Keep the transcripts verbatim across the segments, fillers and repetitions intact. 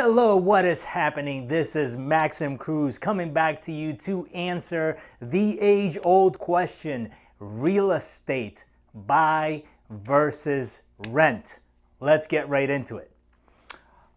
Hello, what is happening? This is Maxim Cruz coming back to you to answer the age-old question, real estate, buy versus rent. Let's get right into it.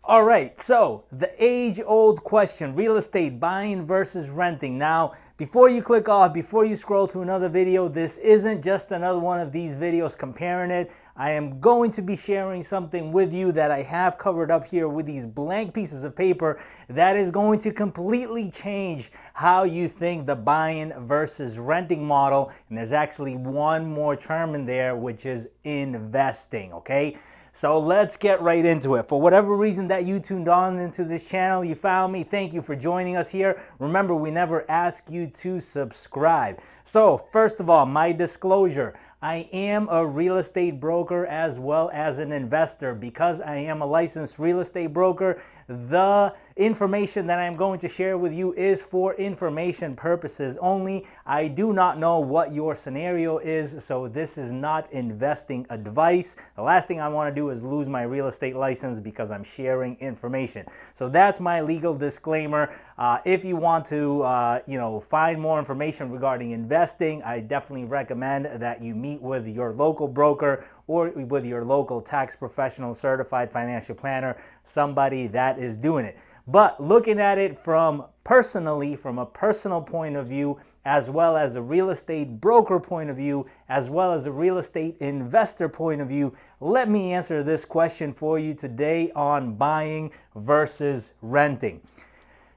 All right, so the age-old question, real estate, buying versus renting. Now, before you click off, before you scroll to another video, this isn't just another one of these videos comparing it. I am going to be sharing something with you that I have covered up here with these blank pieces of paper that is going to completely change how you think the buying versus renting model. And there's actually one more term in there, which is investing, okay? So let's get right into it. For whatever reason that you tuned on into this channel, you found me, thank you for joining us here. Remember, we never ask you to subscribe. So first of all, my disclosure. I am a real estate broker as well as an investor. Because I am a licensed real estate broker, the information that I'm going to share with you is for information purposes only. I do not know what your scenario is, so this is not investing advice. The last thing I want to do is lose my real estate license because I'm sharing information. So that's my legal disclaimer. Uh, if you want to uh, you know, find more information regarding investing, I definitely recommend that you meet with your local broker or with your local tax professional, certified financial planner, somebody that is doing it. But looking at it from personally, from a personal point of view, as well as a real estate broker point of view, as well as a real estate investor point of view, let me answer this question for you today on buying versus renting.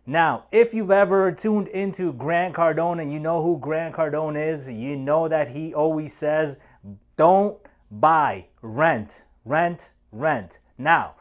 Now, if you've ever tuned into Grant Cardone and you know who Grant Cardone is, you know that he always says, don't buy, rent, rent, rent. Now,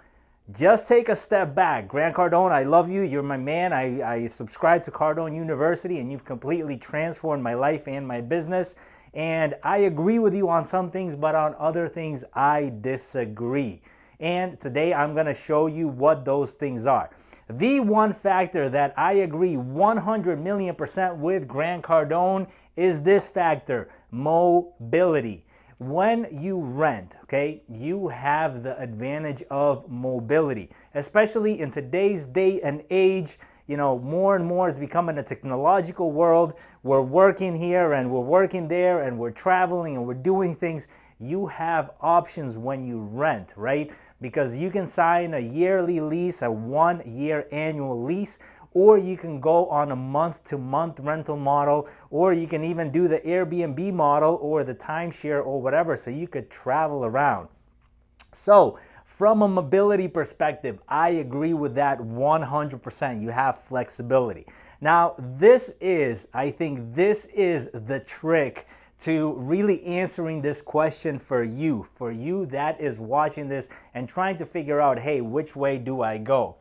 just take a step back. Grant Cardone, I love you. You're my man. I, I subscribe to Cardone University and you've completely transformed my life and my business. And I agree with you on some things, but on other things, I disagree. And today I'm going to show you what those things are. The one factor that I agree one hundred million percent with Grant Cardone is this factor, mobility. When you rent, okay, you have the advantage of mobility, especially in today's day and age. You know, more and more is becoming a technological world. We're working here and we're working there and we're traveling and we're doing things. You have options when you rent, right? Because you can sign a yearly lease, a one-year annual lease, or you can go on a month-to-month rental model, or you can even do the Airbnb model or the timeshare or whatever, so you could travel around. So from a mobility perspective, I agree with that one hundred percent. You have flexibility. Now, this is, I think this is the trick to really answering this question for you, for you that is watching this and trying to figure out, hey, which way do I go?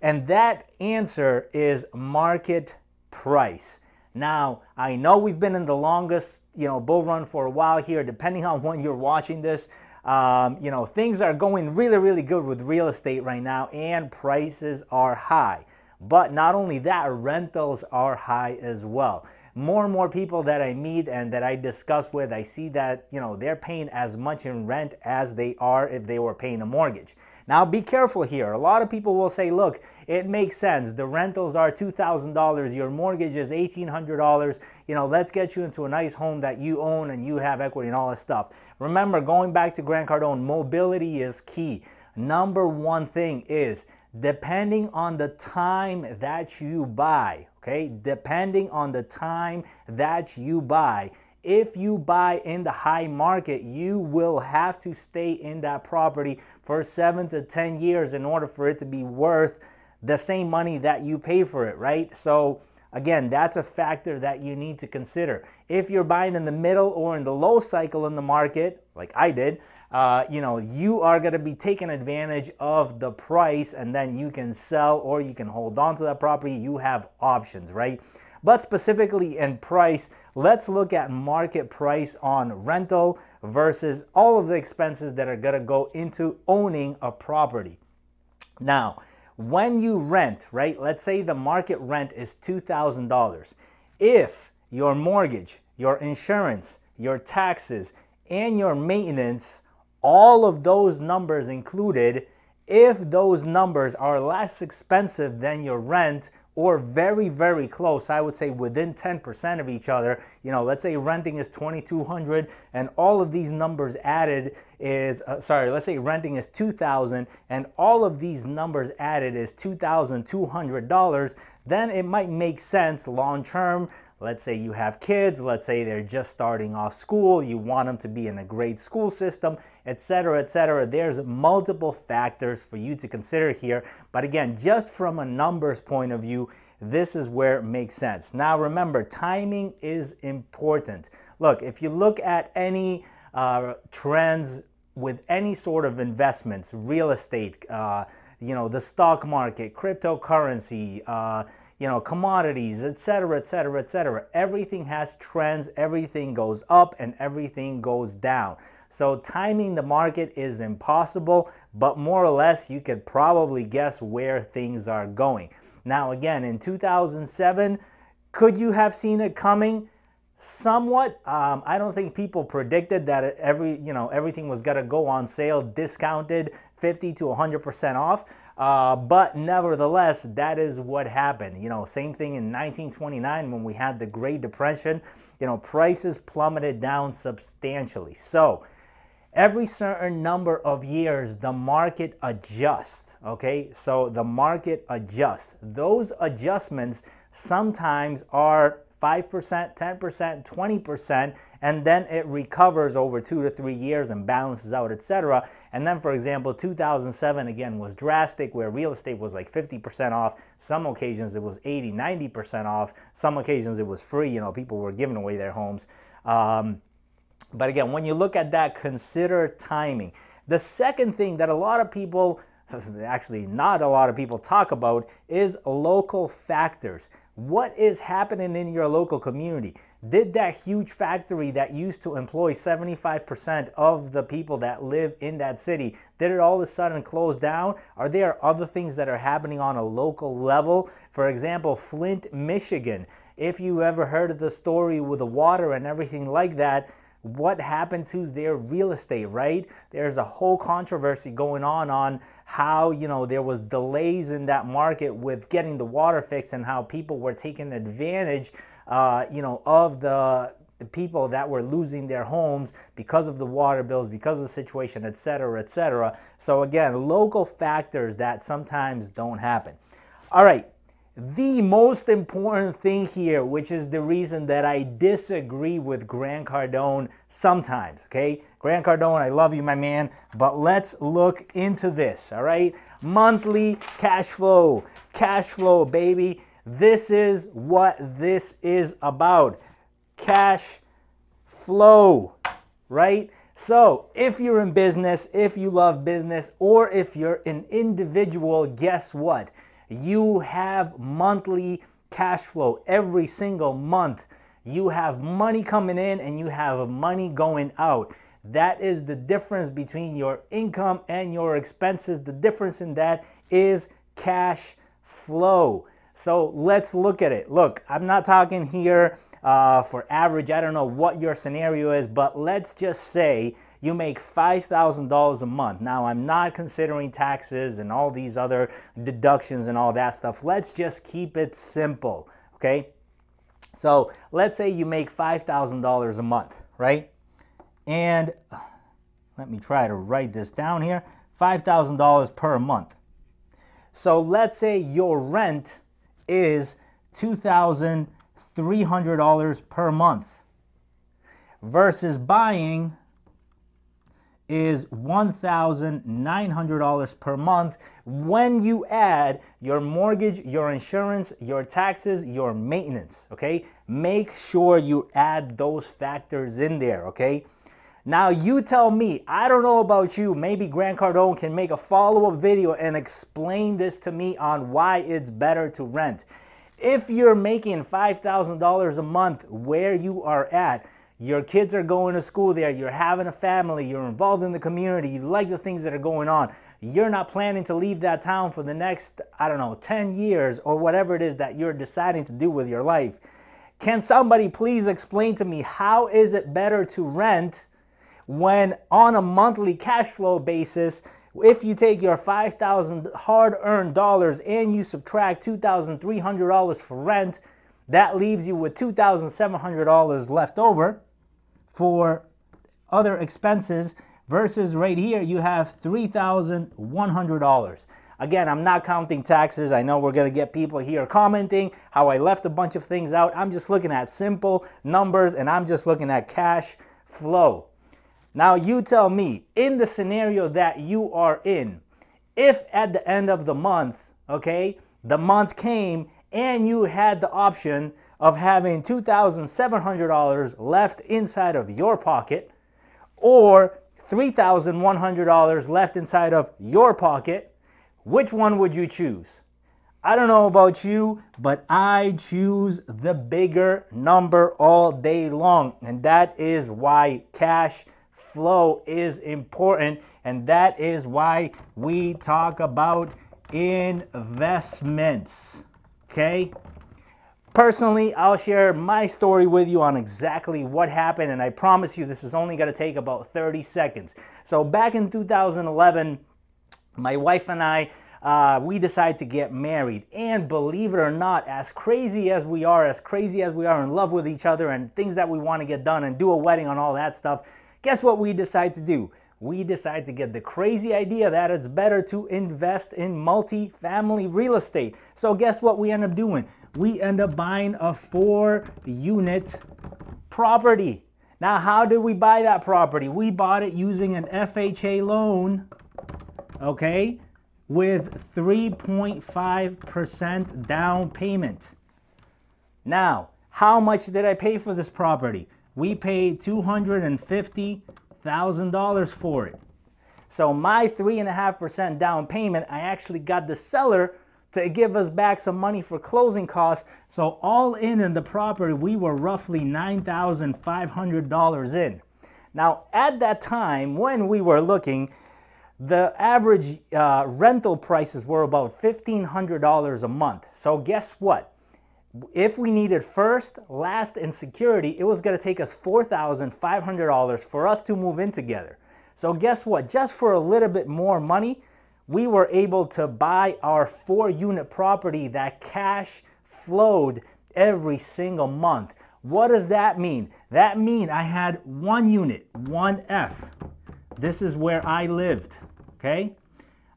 And that answer is market price. Now, I know we've been in the longest, you know, bull run for a while here, depending on when you're watching this. Um, you know, things are going really, really good with real estate right now and prices are high. But not only that, rentals are high as well. More and more people that I meet and that I discuss with, I see that, you know, they're paying as much in rent as they are if they were paying a mortgage. Now, be careful here. A lot of people will say, look, it makes sense. The rentals are two thousand dollars. Your mortgage is eighteen hundred dollars. You know, let's get you into a nice home that you own and you have equity and all this stuff. Remember, going back to Grant Cardone, mobility is key. Number one thing is, depending on the time that you buy, okay, depending on the time that you buy, if you buy in the high market, you will have to stay in that property for seven to ten years in order for it to be worth the same money that you pay for it, right? So again, that's a factor that you need to consider. If you're buying in the middle or in the low cycle in the market, like I did, Uh, you know, you are going to be taking advantage of the price and then you can sell or you can hold on to that property. You have options, right? But specifically in price, let's look at market price on rental versus all of the expenses that are going to go into owning a property. Now, when you rent, right, let's say the market rent is two thousand dollars. If your mortgage, your insurance, your taxes, and your maintenance, all of those numbers included, if those numbers are less expensive than your rent or very, very close, I would say within ten percent of each other, you know, let's say renting is twenty-two hundred and all of these numbers added is, uh, sorry, let's say renting is two thousand and all of these numbers added is two thousand two hundred dollars, then it might make sense long-term. Let's say you have kids, let's say they're just starting off school, you want them to be in a great school system, et cetera, et cetera. There's multiple factors for you to consider here. But again, just from a numbers point of view, this is where it makes sense. Now remember, timing is important. Look, if you look at any uh, trends with any sort of investments, real estate, uh, you know, the stock market, cryptocurrency, uh, you know, commodities, et cetera, et cetera, et cetera. Everything has trends, everything goes up and everything goes down. So timing the market is impossible, but more or less you could probably guess where things are going. Now again, in two thousand seven, could you have seen it coming? Somewhat. Um, I don't think people predicted that every, you know, everything was gonna go on sale, discounted fifty to one hundred percent off. Uh, but nevertheless, that is what happened. You know, same thing in nineteen twenty-nine when we had the Great Depression, you know, prices plummeted down substantially. So every certain number of years, the market adjusts, okay? So the market adjusts. Those adjustments sometimes are five percent, ten percent, twenty percent, and then it recovers over two to three years and balances out, et cetera. And then, for example, two thousand seven, again, was drastic, where real estate was like fifty percent off. Some occasions it was eighty, ninety percent off. Some occasions it was free. You know, people were giving away their homes. Um, but again, when you look at that, consider timing. The second thing that a lot of people, actually not a lot of people talk about, is local factors. What is happening in your local community? Did that huge factory that used to employ seventy-five percent of the people that live in that city, did it all of a sudden close down? Are there other things that are happening on a local level? For example, Flint, Michigan. If you ever heard of the story with the water and everything like that, what happened to their real estate, right? There's a whole controversy going on on how, you know, there was delays in that market with getting the water fixed and how people were taking advantage, uh, you know, of the people that were losing their homes because of the water bills, because of the situation, et cetera, et cetera. So again, local factors that sometimes don't happen. All right. The most important thing here, which is the reason that I disagree with Grant Cardone sometimes, okay? Grant Cardone, I love you, my man, but let's look into this, all right? Monthly cash flow, cash flow, baby. This is what this is about, cash flow, right? So if you're in business, if you love business, or if you're an individual, guess what? You have monthly cash flow every single month. You have money coming in and you have money going out. That is the difference between your income and your expenses. The difference in that is cash flow. So let's look at it. Look, I'm not talking here uh, for average. I don't know what your scenario is, but let's just say you make five thousand dollars a month. Now, I'm not considering taxes and all these other deductions and all that stuff. Let's just keep it simple, okay? So let's say you make five thousand dollars a month, right? And let me try to write this down here, five thousand dollars per month. So let's say your rent is two thousand three hundred dollars per month versus buying is one thousand nine hundred dollars per month when you add your mortgage, your insurance, your taxes, your maintenance, okay? Make sure you add those factors in there, okay? Now you tell me, I don't know about you, maybe Grant Cardone can make a follow-up video and explain this to me on why it's better to rent. If you're making five thousand dollars a month where you are at, your kids are going to school there, you're having a family, you're involved in the community, you like the things that are going on, you're not planning to leave that town for the next, I don't know, ten years or whatever it is that you're deciding to do with your life. Can somebody please explain to me how is it better to rent when on a monthly cash flow basis If you take your five thousand hard-earned dollars and you subtract two thousand three hundred dollars for rent, that leaves you with two thousand seven hundred dollars left over for other expenses, versus right here you have three thousand one hundred dollars. Again, I'm not counting taxes. I know we're going to get people here commenting how I left a bunch of things out. I'm just looking at simple numbers, and I'm just looking at cash flow. Now you tell me, in the scenario that you are in, if at the end of the month, okay, the month came and you had the option of having two thousand seven hundred dollars left inside of your pocket or three thousand one hundred dollars left inside of your pocket, which one would you choose? I don't know about you, but I choose the bigger number all day long. And that is why cash flow is important. And that is why we talk about investments. Okay? Personally, I'll share my story with you on exactly what happened. And I promise you, this is only going to take about thirty seconds. So back in two thousand eleven, my wife and I, uh, we decided to get married. And believe it or not, as crazy as we are, as crazy as we are in love with each other and things that we want to get done and do a wedding and all that stuff, guess what we decided to do? We decided to get the crazy idea that it's better to invest in multifamily real estate. So guess what we end up doing? We end up buying a four unit property. Now, how did we buy that property? We bought it using an F H A loan, okay, with three point five percent down payment. Now, how much did I pay for this property? We paid two hundred fifty thousand dollars for it. So my three point five percent down payment, I actually got the seller to give us back some money for closing costs. So all in in the property, we were roughly nine thousand five hundred dollars in. Now, at that time, when we were looking, the average uh, rental prices were about fifteen hundred dollars a month. So guess what? If we needed first, last, and security, it was going to take us four thousand five hundred dollars for us to move in together. So guess what? Just for a little bit more money, we were able to buy our four unit property that cash flowed every single month. What does that mean? That means I had one unit, one F. This is where I lived, okay?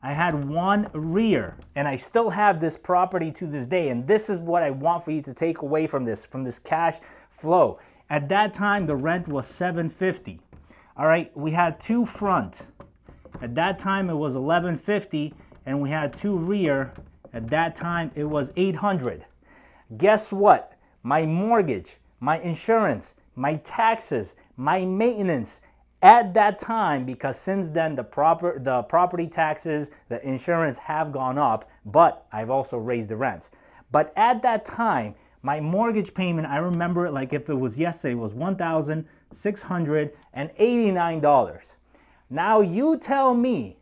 I had one rear, and I still have this property to this day, and this is what I want for you to take away from this, from this cash flow. At that time, the rent was seven fifty. All right, we had two front. At that time, it was eleven fifty, and we had two rear. At that time, it was eight hundred. Guess what? My mortgage, my insurance, my taxes, my maintenance, at that time, because since then the proper the property taxes, the insurance have gone up, but I've also raised the rent. But at that time, my mortgage payment, I remember it like if it was yesterday, was one thousand six hundred eighty-nine dollars. Now you tell me,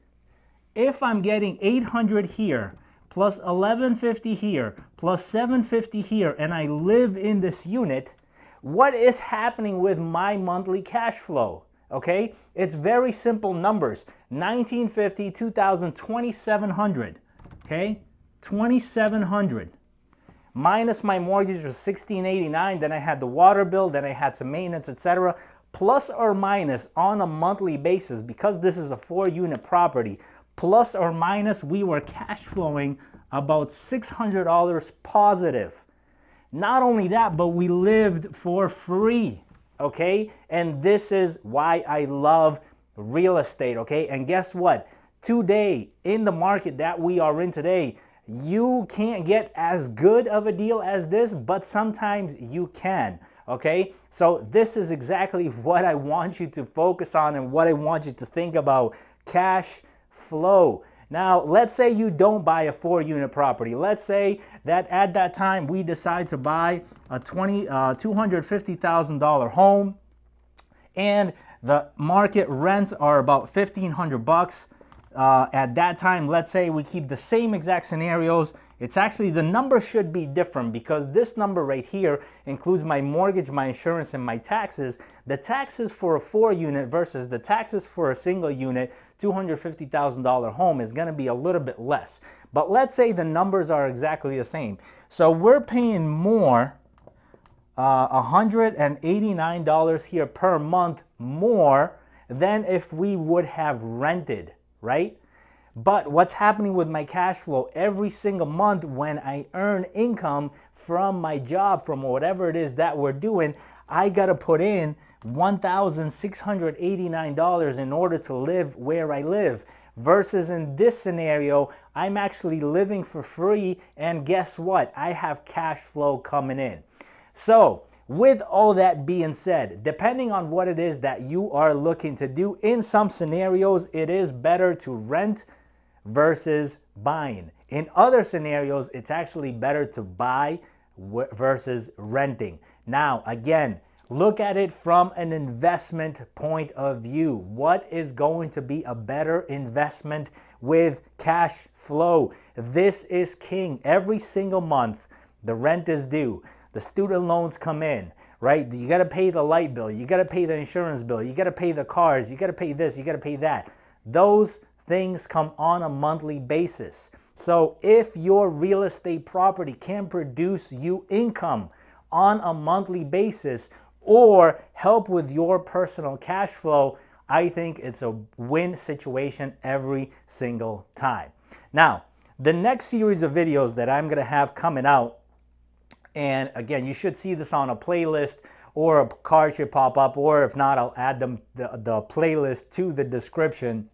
if I'm getting eight hundred here, plus eleven fifty here, plus seven fifty here, and I live in this unit, what is happening with my monthly cash flow? Okay, it's very simple numbers. nineteen fifty, two thousand, twenty-seven hundred. Okay, twenty-seven hundred minus my mortgage was sixteen eighty-nine. Then I had the water bill. Then I had some maintenance, et cetera. Plus or minus on a monthly basis, because this is a four unit property. Plus or minus, we were cash flowing about six hundred dollars positive. Not only that, but we lived for free. Okay, and this is why I love real estate. Okay, and guess what? Today, in the market that we are in today, you can't get as good of a deal as this, but sometimes you can. Okay, so this is exactly what I want you to focus on and what I want you to think about: cash flow. Now, let's say you don't buy a four unit property. Let's say that at that time we decide to buy a two hundred fifty thousand dollar home, and the market rents are about fifteen hundred bucks. Uh, at that time, let's say we keep the same exact scenarios. It's actually, the number should be different, because this number right here includes my mortgage, my insurance, and my taxes. The taxes for a four unit versus the taxes for a single unit two hundred fifty thousand dollar home is going to be a little bit less. But let's say the numbers are exactly the same. So we're paying more, uh, one hundred eighty-nine dollars here per month more than if we would have rented, right? But what's happening with my cash flow every single month when I earn income from my job, from whatever it is that we're doing, I got to put in one thousand six hundred eighty-nine dollars in order to live where I live. Versus in this scenario, I'm actually living for free, and guess what? I have cash flow coming in. So with all that being said, depending on what it is that you are looking to do, in some scenarios, it is better to rent versus buying. In other scenarios, it's actually better to buy versus renting. Now, again, look at it from an investment point of view. What is going to be a better investment with cash flow? This is king. Every single month, the rent is due. The student loans come in, right? You got to pay the light bill. You got to pay the insurance bill. You got to pay the cars. You got to pay this. You got to pay that. Those things come on a monthly basis. So if your real estate property can produce you income on a monthly basis or help with your personal cash flow, I think it's a win situation every single time. Now, the next series of videos that I'm going to have coming out, and again, you should see this on a playlist or a card should pop up, or if not, I'll add them, the, the playlist to the description,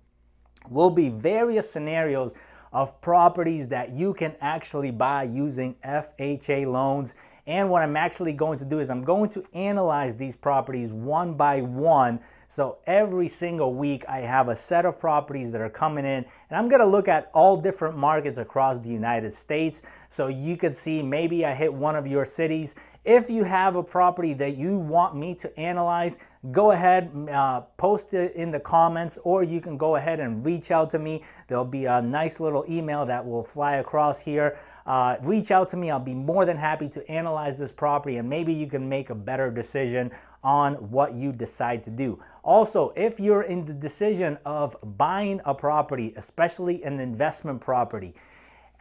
will be various scenarios of properties that you can actually buy using F H A loans. And what I'm actually going to do is I'm going to analyze these properties one by one. So every single week I have a set of properties that are coming in, and I'm going to look at all different markets across the United States. So you could see maybe I hit one of your cities. If you have a property that you want me to analyze, go ahead, uh, post it in the comments, or you can go ahead and reach out to me. There'll be a nice little email that will fly across here. Uh, reach out to me. I'll be more than happy to analyze this property, and maybe you can make a better decision on what you decide to do. Also, if you're in the decision of buying a property, especially an investment property,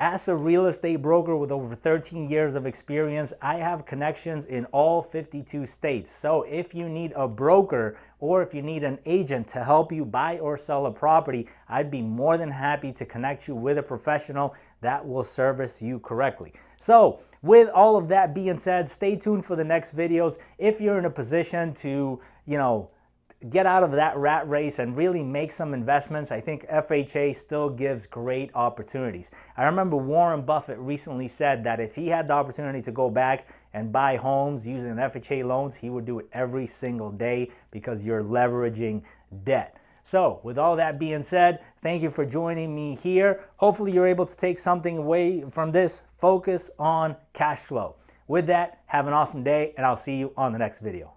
as a real estate broker with over thirteen years of experience, I have connections in all fifty-two states. So if you need a broker or if you need an agent to help you buy or sell a property, I'd be more than happy to connect you with a professional that will service you correctly. So with all of that being said, stay tuned for the next videos. If you're in a position to, you know, get out of that rat race and really make some investments, I think F H A still gives great opportunities. I remember Warren Buffett recently said that if he had the opportunity to go back and buy homes using F H A loans, he would do it every single day because you're leveraging debt. So with all that being said, thank you for joining me here. Hopefully you're able to take something away from this. Focus on cash flow. With that, have an awesome day, and I'll see you on the next video.